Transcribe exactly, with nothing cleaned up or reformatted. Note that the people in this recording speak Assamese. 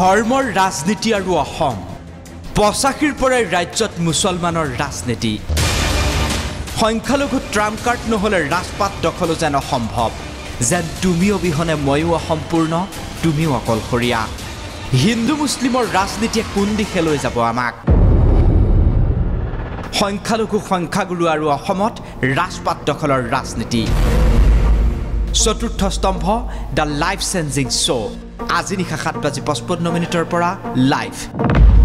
ধৰ্মৰ ৰাজনীতি আৰু অসম পঁচাশীৰ পৰাই ৰাজ্যত মুছলমানৰ ৰাজনীতি সংখ্যালঘু ট্ৰাম কাৰ্ড নহ'লে ৰাজপাত দখল যেন অসম্ভৱ যেন তুমি অবিহনে ময়ো অসম্পূৰ্ণ তুমিও অকলশৰীয়া হিন্দু মুছলিমৰ ৰাজনীতিয়ে কোন দিশে লৈ যাব আমাক সংখ্যালঘু সংখ্যাগুৰু আৰু অসমত ৰাজপাত দখলৰ ৰাজনীতি চতুৰ্থ স্তম্ভ দ্য লাইফ চেঞ্জিং শ্ব' আজি নিশা সাত বাজি পঁচপন্ন মিনিটৰ পৰা লাইভ